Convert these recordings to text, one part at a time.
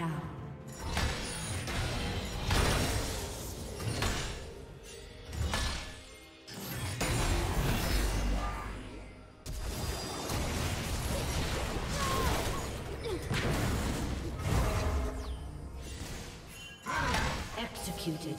down. Executed.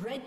Red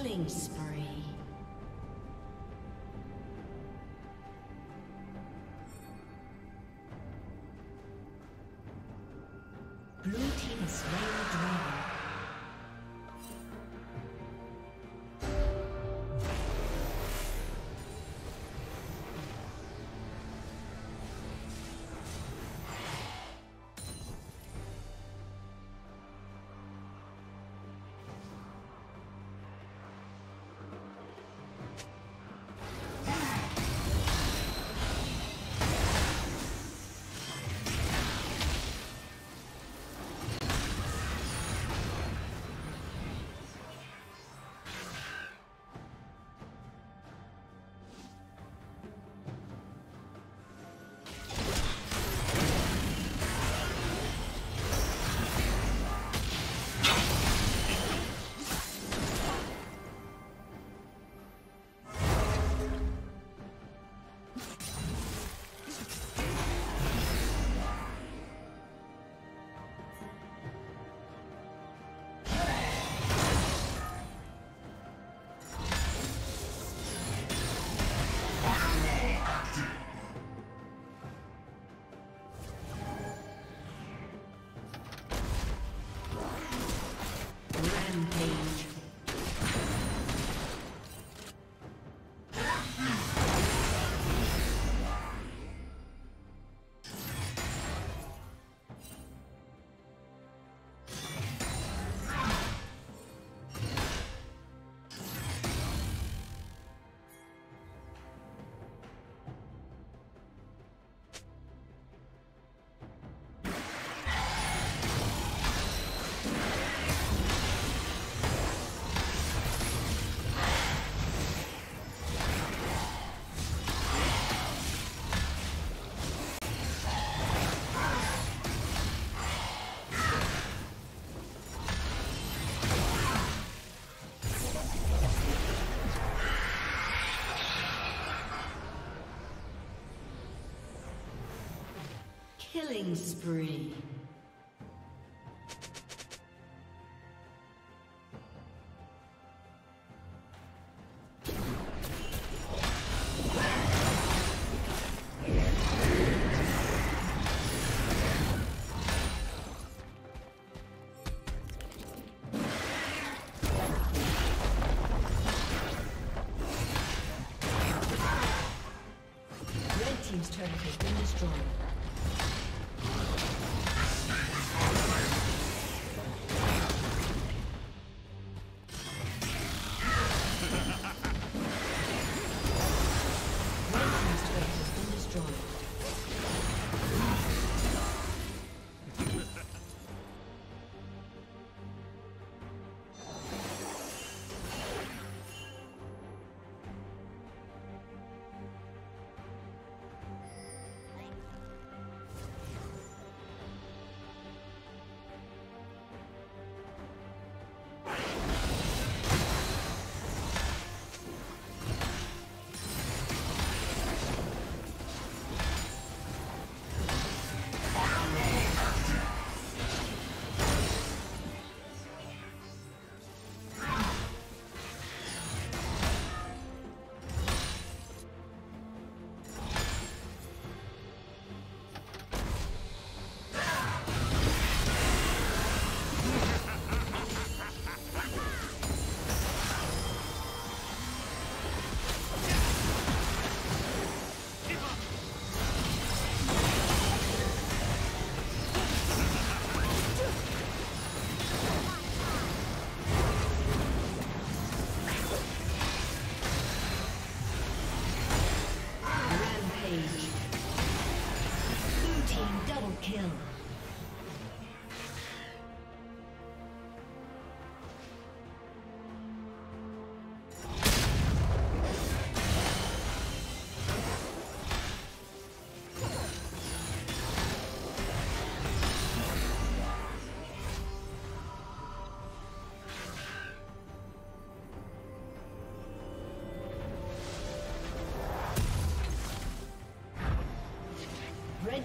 Killing spree. Blue team is slain the dragon. Killing spree. Red team's turret has been destroyed. Red